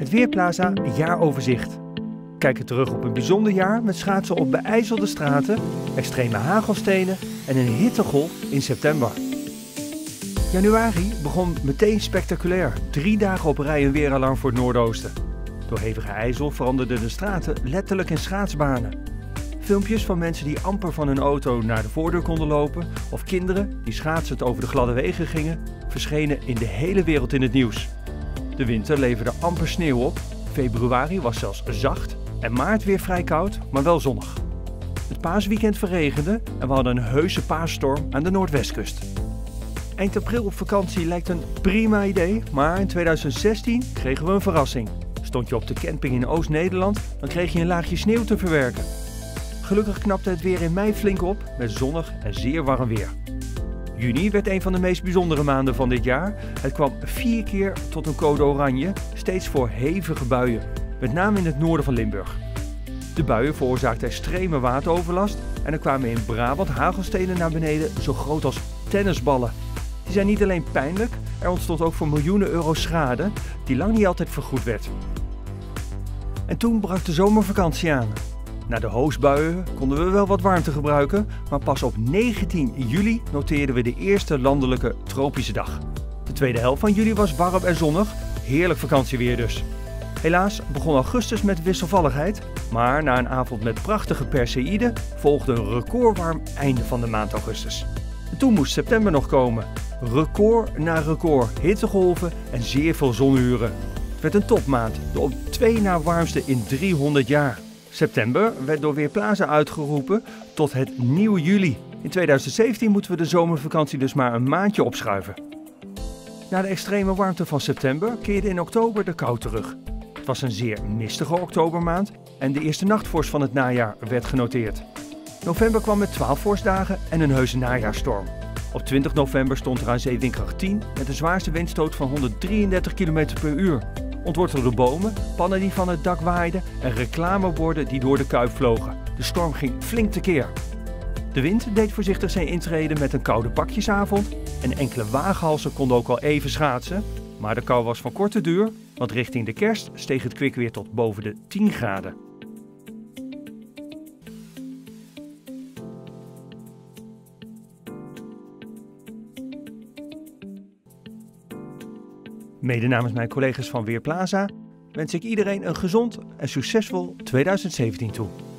Het Weerplaza jaaroverzicht. Kijken terug op een bijzonder jaar met schaatsen op beijzelde straten, extreme hagelstenen en een hittegolf in september. Januari begon meteen spectaculair. 3 dagen op rij een weeralarm voor het noordoosten. Door hevige ijzel veranderden de straten letterlijk in schaatsbanen. Filmpjes van mensen die amper van hun auto naar de voordeur konden lopen of kinderen die schaatsend over de gladde wegen gingen, verschenen in de hele wereld in het nieuws. De winter leverde amper sneeuw op, februari was zelfs zacht en maart weer vrij koud, maar wel zonnig. Het paasweekend verregende en we hadden een heuse paasstorm aan de noordwestkust. Eind april op vakantie lijkt een prima idee, maar in 2016 kregen we een verrassing. Stond je op de camping in Oost-Nederland, dan kreeg je een laagje sneeuw te verwerken. Gelukkig knapte het weer in mei flink op met zonnig en zeer warm weer. Juni werd een van de meest bijzondere maanden van dit jaar. Het kwam 4 keer tot een code oranje, steeds voor hevige buien, met name in het noorden van Limburg. De buien veroorzaakten extreme wateroverlast en er kwamen in Brabant hagelstenen naar beneden zo groot als tennisballen. Die zijn niet alleen pijnlijk, er ontstond ook voor miljoenen euro schade die lang niet altijd vergoed werd. En toen brak de zomervakantie aan. Na de hoosbuien konden we wel wat warmte gebruiken, maar pas op 19 juli noteerden we de eerste landelijke tropische dag. De tweede helft van juli was warm en zonnig, heerlijk vakantieweer dus. Helaas begon augustus met wisselvalligheid, maar na een avond met prachtige perseïden volgde een recordwarm einde van de maand augustus. En toen moest september nog komen. Record na record, hittegolven en zeer veel zonuren. Het werd een topmaand, de op 2 na warmste in 300 jaar. September werd door Weerplaza uitgeroepen tot het nieuwe juli. In 2017 moeten we de zomervakantie dus maar een maandje opschuiven. Na de extreme warmte van september keerde in oktober de kou terug. Het was een zeer mistige oktobermaand en de eerste nachtvorst van het najaar werd genoteerd. November kwam met 12 vorstdagen en een heuse najaarsstorm. Op 20 november stond er aan zee windkracht 10 met de zwaarste windstoot van 133 km per uur. Ontwortelde bomen, pannen die van het dak waaiden en reclameborden die door de kuip vlogen. De storm ging flink tekeer. De wind deed voorzichtig zijn intrede met een koude pakjesavond en enkele waaghalzen konden ook al even schaatsen. Maar de kou was van korte duur, want richting de kerst steeg het kwik weer tot boven de 10 graden. Mede namens mijn collega's van Weerplaza wens ik iedereen een gezond en succesvol 2017 toe.